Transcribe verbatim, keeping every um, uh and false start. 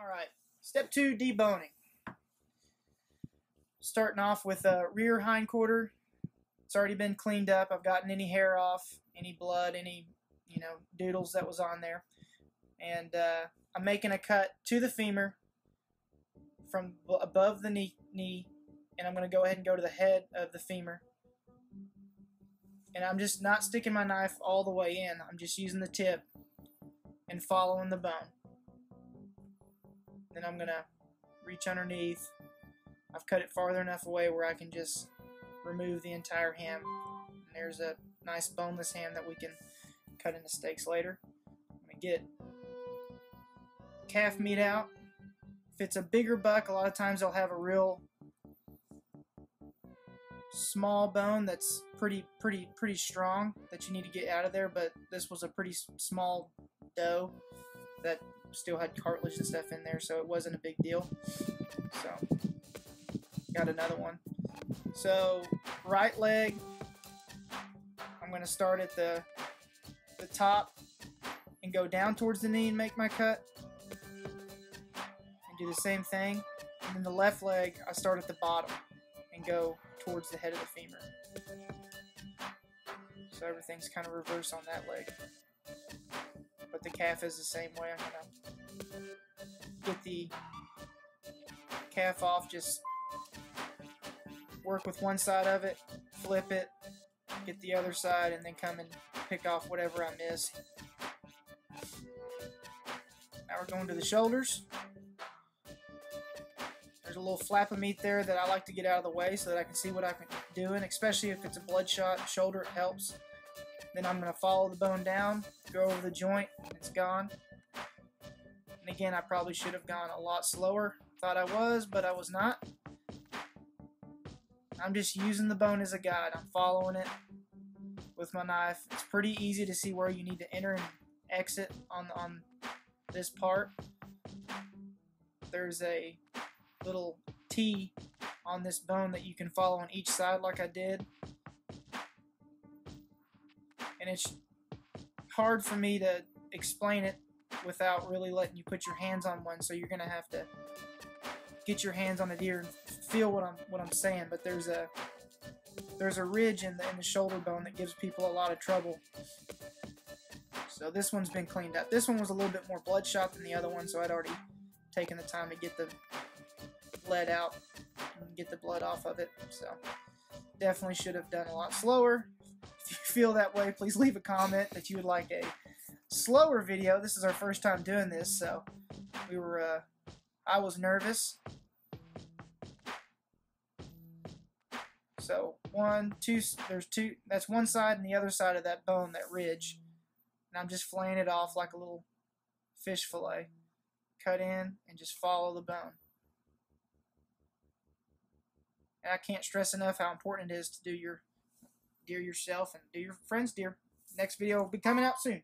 Alright, step two, deboning. Starting off with a rear hindquarter. It's already been cleaned up. I've gotten any hair off, any blood, any, you know, doodles that was on there. And uh, I'm making a cut to the femur from above the knee, knee and I'm going to go ahead and go to the head of the femur. And I'm just not sticking my knife all the way in. I'm just using the tip and following the bone. Then I'm going to reach underneath. I've cut it farther enough away where I can just remove the entire ham. And there's a nice boneless ham that we can cut into steaks later. I'm going to get calf meat out. If it's a bigger buck, a lot of times they'll have a real small bone that's pretty, pretty, pretty strong that you need to get out of there, but this was a pretty small doe that still had cartilage and stuff in there, so it wasn't a big deal. So, got another one. So, right leg, I'm going to start at the, the top and go down towards the knee and make my cut. And do the same thing. And then the left leg, I start at the bottom and go towards the head of the femur. So everything's kind of reverse on that leg. But the calf is the same way. I'm going to get the calf off, just work with one side of it, flip it, get the other side, and then come and pick off whatever I missed. Now we're going to the shoulders. There's a little flap of meat there that I like to get out of the way so that I can see what I can do, and especially if it's a bloodshot shoulder, it helps. Then I'm going to follow the bone down, go over the joint, it's gone. And again, I probably should have gone a lot slower. Thought I was, but I was not. I'm just using the bone as a guide. I'm following it with my knife. It's pretty easy to see where you need to enter and exit on, on this part. There's a little T on this bone that you can follow on each side like I did. And it's hard for me to explain it without really letting you put your hands on one, so you're going to have to get your hands on the deer and feel what I'm what I'm saying. But there's a there's a ridge in the in the shoulder bone that gives people a lot of trouble. So this one's been cleaned up. This one was a little bit more bloodshot than the other one, so I'd already taken the time to get the lead out and get the blood off of it. So definitely should have done a lot slower. If you feel that way, please leave a comment that you would like a slower video. This is our first time doing this, so we were uh, I was nervous. So one, two, there's two, that's one side and the other side of that bone, that ridge. And I'm just flaying it off like a little fish fillet. Cut in and just follow the bone. And I can't stress enough how important it is to do your deer yourself and do your friend's deer. Next video will be coming out soon.